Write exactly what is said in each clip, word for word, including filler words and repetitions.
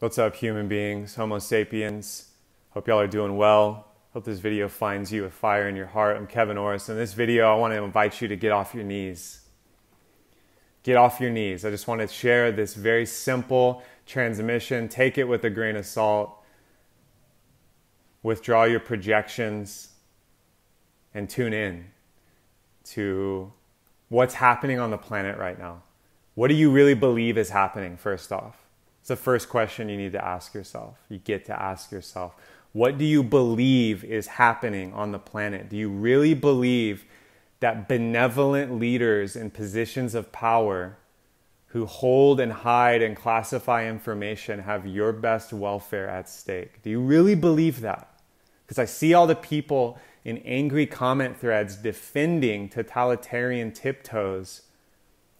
What's up, human beings, Homo sapiens? Hope y'all are doing well. Hope this video finds you with fire in your heart. I'm Kevin Orosz. In this video, I want to invite you to get off your knees. Get off your knees. I just want to share this very simple transmission. Take it with a grain of salt. Withdraw your projections and tune in to what's happening on the planet right now. What do you really believe is happening, first off? It's the first question you need to ask yourself. You get to ask yourself, what do you believe is happening on the planet? Do you really believe that benevolent leaders in positions of power who hold and hide and classify information have your best welfare at stake? Do you really believe that? Because I see all the people in angry comment threads defending totalitarian tiptoes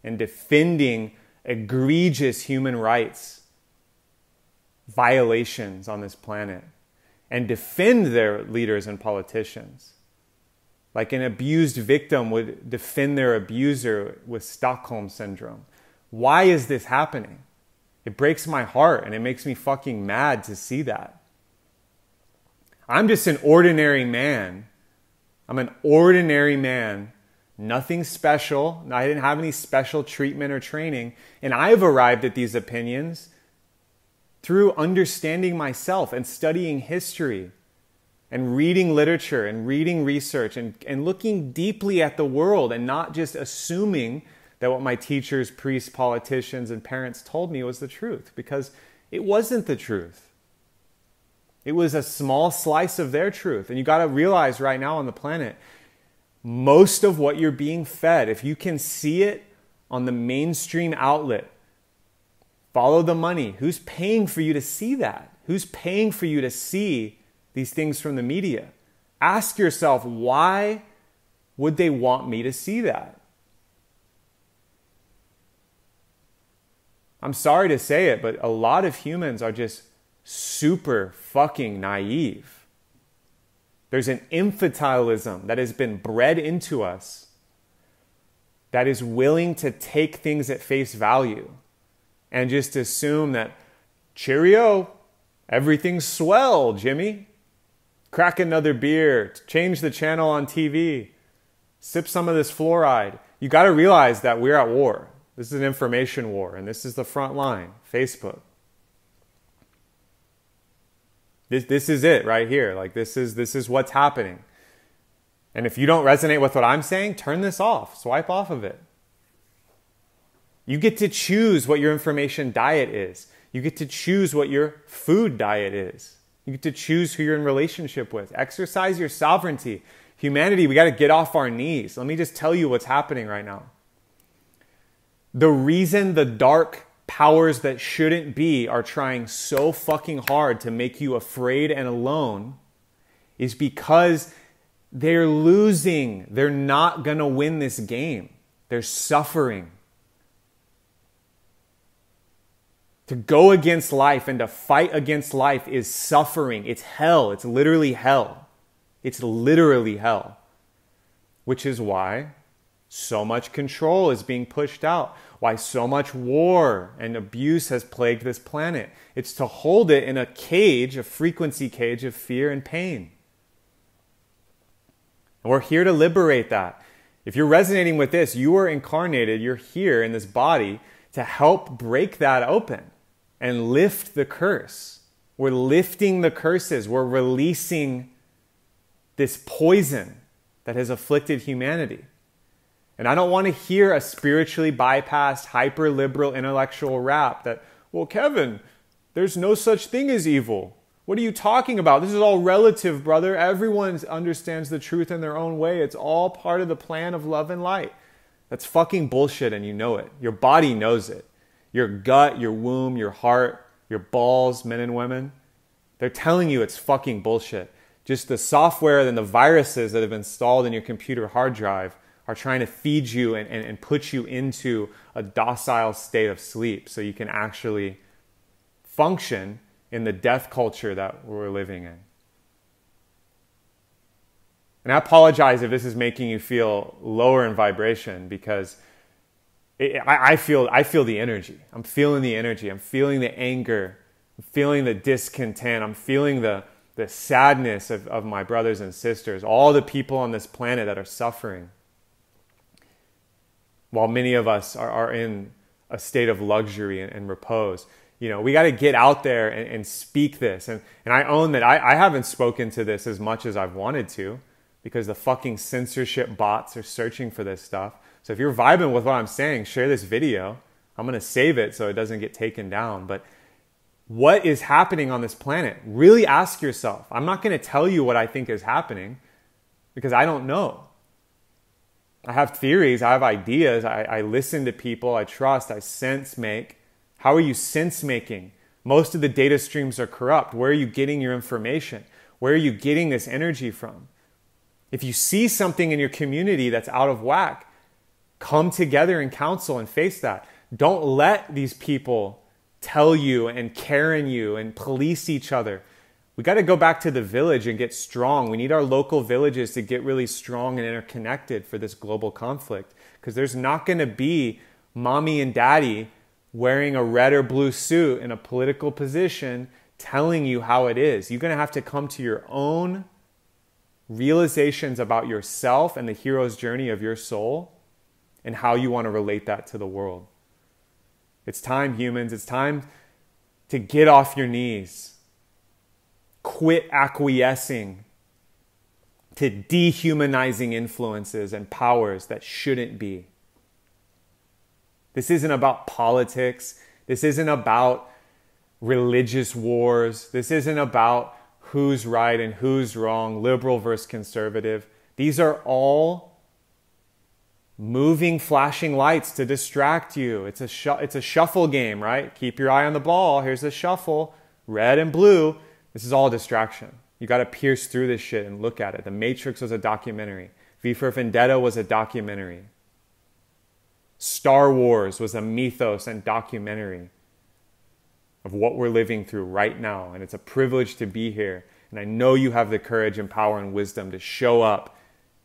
and defending egregious human rights violations on this planet, and defend their leaders and politicians. Like an abused victim would defend their abuser with Stockholm Syndrome. Why is this happening? It breaks my heart and it makes me fucking mad to see that. I'm just an ordinary man. I'm an ordinary man. Nothing special. I didn't have any special treatment or training. And I've arrived at these opinions through understanding myself and studying history and reading literature and reading research and, and looking deeply at the world and not just assuming that what my teachers, priests, politicians, and parents told me was the truth, because it wasn't the truth. It was a small slice of their truth. And you got to realize right now on the planet, most of what you're being fed, if you can see it on the mainstream outlet, follow the money. Who's paying for you to see that? Who's paying for you to see these things from the media? Ask yourself, why would they want me to see that? I'm sorry to say it, but a lot of humans are just super fucking naive. There's an infantilism that has been bred into us that is willing to take things at face value and just assume that, cheerio, everything's swell, Jimmy. Crack another beer, change the channel on T V, sip some of this fluoride. You got to realize that we're at war. This is an information war, and this is the front line, Facebook. This, this is it right here. Like this is, this is what's happening. And if you don't resonate with what I'm saying, turn this off. Swipe off of it. You get to choose what your information diet is. You get to choose what your food diet is. You get to choose who you're in relationship with. Exercise your sovereignty. Humanity, we got to get off our knees. Let me just tell you what's happening right now. The reason the dark powers that shouldn't be are trying so fucking hard to make you afraid and alone is because they're losing. They're not going to win this game. They're suffering. To go against life and to fight against life is suffering. It's hell. It's literally hell. It's literally hell. Which is why so much control is being pushed out. Why so much war and abuse has plagued this planet. It's to hold it in a cage, a frequency cage of fear and pain. And we're here to liberate that. If you're resonating with this, you are incarnated, you're here in this body to help break that open and lift the curse. We're lifting the curses. We're releasing this poison that has afflicted humanity. And I don't want to hear a spiritually bypassed, hyper-liberal intellectual rap that, well, Kevin, there's no such thing as evil. What are you talking about? This is all relative, brother. Everyone understands the truth in their own way. It's all part of the plan of love and light. That's fucking bullshit, and you know it. Your body knows it. Your gut, your womb, your heart, your balls, men and women. They're telling you it's fucking bullshit. Just the software and the viruses that have been installed in your computer hard drive are trying to feed you and, and, and put you into a docile state of sleep so you can actually function in the death culture that we're living in. And I apologize if this is making you feel lower in vibration, because it, I, I, feel, I feel the energy. I'm feeling the energy. I'm feeling the anger feeling the discontent. I'm feeling the, the sadness of, of my brothers and sisters, all the people on this planet that are suffering. While many of us are, are in a state of luxury and, and repose. You know, we got to get out there and, and speak this. And, and I own that I, I haven't spoken to this as much as I've wanted to, because the fucking censorship bots are searching for this stuff. So if you're vibing with what I'm saying, share this video. I'm going to save it so it doesn't get taken down. But what is happening on this planet? Really ask yourself. I'm not going to tell you what I think is happening, because I don't know. I have theories, I have ideas, I, I listen to people, I trust, I sense make. How are you sense making? Most of the data streams are corrupt. Where are you getting your information? Where are you getting this energy from? If you see something in your community that's out of whack, come together and counsel and face that. Don't let these people tell you and Karen you and police each other. We got to go back to the village and get strong. We need our local villages to get really strong and interconnected for this global conflict, because there's not going to be mommy and daddy wearing a red or blue suit in a political position telling you how it is. You're going to have to come to your own realizations about yourself and the hero's journey of your soul and how you want to relate that to the world. It's time, humans. It's time to get off your knees. Quit acquiescing to dehumanizing influences and powers that shouldn't be. This isn't about politics. This isn't about religious wars. This isn't about who's right and who's wrong, liberal versus conservative. These are all moving flashing lights to distract you. It's a, sh- it's a shuffle game, right? Keep your eye on the ball. Here's the shuffle. Red and blue. This is all distraction. You got to pierce through this shit and look at it. The Matrix was a documentary. V for Vendetta was a documentary. Star Wars was a mythos and documentary of what we're living through right now. And it's a privilege to be here. And I know you have the courage and power and wisdom to show up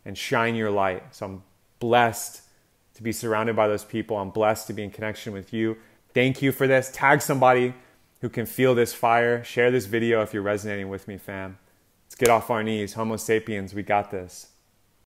and shine your light. So I'm blessed to be surrounded by those people. I'm blessed to be in connection with you. Thank you for this. Tag somebody who can feel this fire. Share this video if you're resonating with me, fam. Let's get off our knees. Homo sapiens, we got this.